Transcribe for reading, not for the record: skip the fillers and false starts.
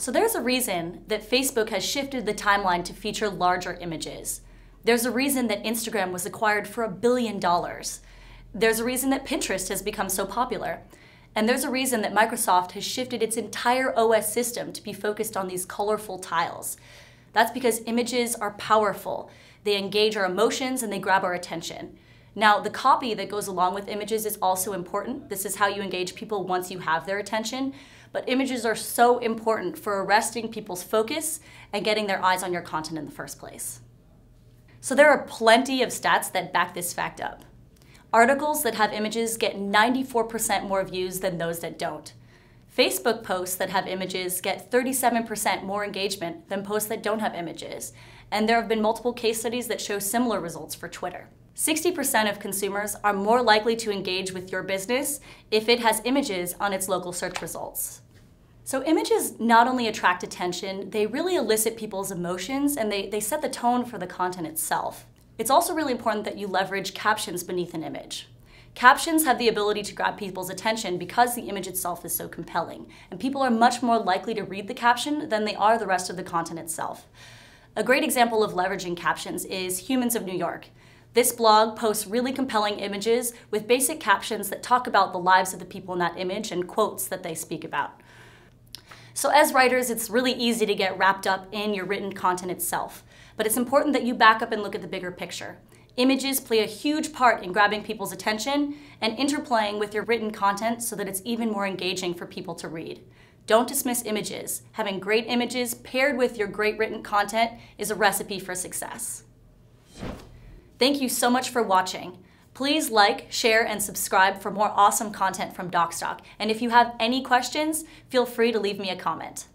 So there's a reason that Facebook has shifted the timeline to feature larger images. There's a reason that Instagram was acquired for $1 billion. There's a reason that Pinterest has become so popular. And there's a reason that Microsoft has shifted its entire OS system to be focused on these colorful tiles. That's because images are powerful. They engage our emotions and they grab our attention. Now, the copy that goes along with images is also important. This is how you engage people once you have their attention. But images are so important for arresting people's focus and getting their eyes on your content in the first place. So there are plenty of stats that back this fact up. Articles that have images get 94% more views than those that don't. Facebook posts that have images get 37% more engagement than posts that don't have images. And there have been multiple case studies that show similar results for Twitter. 60% of consumers are more likely to engage with your business if it has images on its local search results. So images not only attract attention, they really elicit people's emotions and they set the tone for the content itself. It's also really important that you leverage captions beneath an image. Captions have the ability to grab people's attention because the image itself is so compelling, and people are much more likely to read the caption than they are the rest of the content itself. A great example of leveraging captions is Humans of New York. This blog posts really compelling images with basic captions that talk about the lives of the people in that image and quotes that they speak about. So as writers, it's really easy to get wrapped up in your written content itself, but it's important that you back up and look at the bigger picture. Images play a huge part in grabbing people's attention and interplaying with your written content so that it's even more engaging for people to read. Don't dismiss images. Having great images paired with your great written content is a recipe for success. Thank you so much for watching. Please like, share, and subscribe for more awesome content from Docstoc. And if you have any questions, feel free to leave me a comment.